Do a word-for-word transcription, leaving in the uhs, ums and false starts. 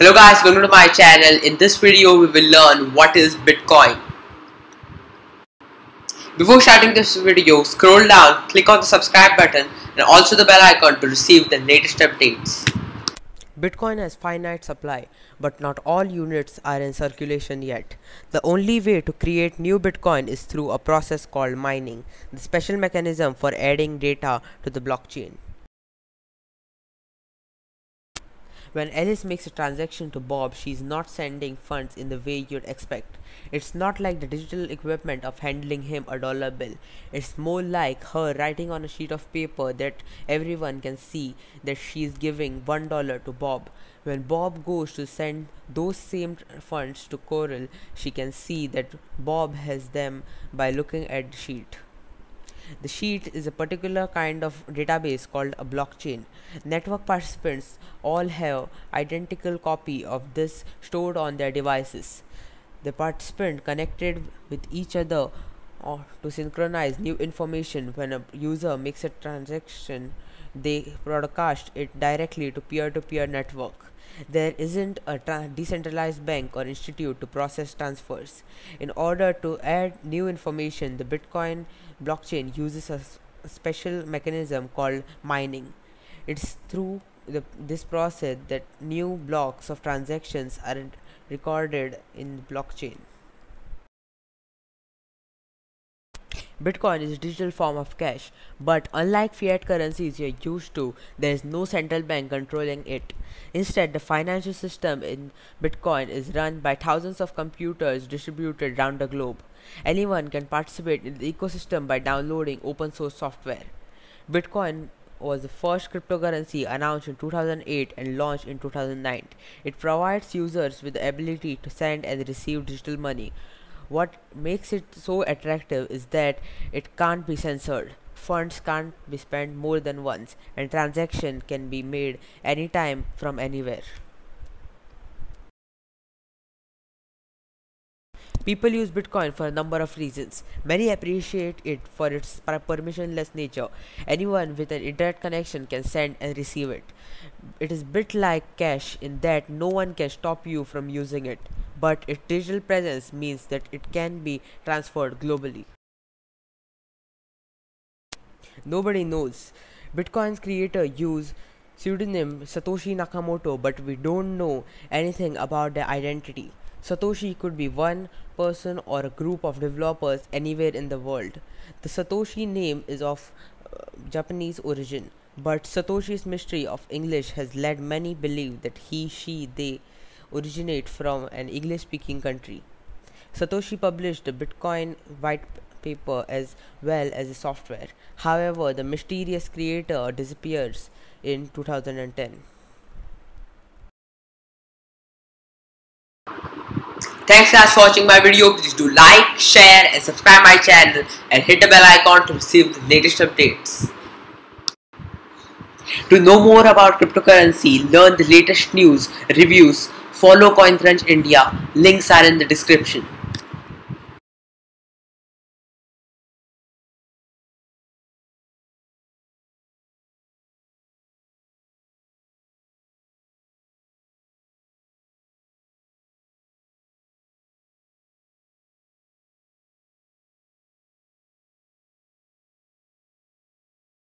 Hello guys, welcome to my channel. In this video we will learn what is Bitcoin. Before starting this video, scroll down, click on the subscribe button and also the bell icon to receive the latest updates. Bitcoin has finite supply, but not all units are in circulation yet. The only way to create new Bitcoin is through a process called mining, the special mechanism for adding data to the blockchain. When Alice makes a transaction to Bob, she is not sending funds in the way you'd expect. It's not like the digital equivalent of handing him a dollar bill. It's more like her writing on a sheet of paper that everyone can see that she is giving one dollar to Bob. When Bob goes to send those same funds to Coral, she can see that Bob has them by looking at the sheet. The sheet is a particular kind of database called a blockchain. Network participants all have identical copy of this stored on their devices. The participants connected with each other or to synchronize new information. When a user makes a transaction, they broadcast it directly to peer-to-peer network. There isn't a decentralized bank or institute to process transfers. In order to add new information, the Bitcoin blockchain uses a, a special mechanism called mining. It's through the, this process that new blocks of transactions are recorded in the blockchain. Bitcoin is a digital form of cash, but unlike fiat currencies you're used to, there is no central bank controlling it. Instead, the financial system in Bitcoin is run by thousands of computers distributed around the globe. Anyone can participate in the ecosystem by downloading open source software. Bitcoin was the first cryptocurrency announced in two thousand eight and launched in two thousand nine. It provides users with the ability to send and receive digital money. What makes it so attractive is that it can't be censored, funds can't be spent more than once, and transaction can be made anytime from anywhere. People use Bitcoin for a number of reasons. Many appreciate it for its permissionless nature. Anyone with an internet connection can send and receive it. It is a bit like cash in that no one can stop you from using it, but its digital presence means that it can be transferred globally. Nobody knows. Bitcoin's creator used pseudonym Satoshi Nakamoto, but we don't know anything about their identity. Satoshi could be one person or a group of developers anywhere in the world. The Satoshi name is of uh, Japanese origin, but Satoshi's mystery of English has led many to believe that he, she, they originate from an English-speaking country. Satoshi published the Bitcoin white paper as well as the software. However, the mysterious creator disappears in two thousand ten. Thanks guys for watching my video. Please do like, share and subscribe my channel and hit the bell icon to receive the latest updates. To know more about cryptocurrency, learn the latest news, reviews, follow CoinCrunch India. Links are in the description.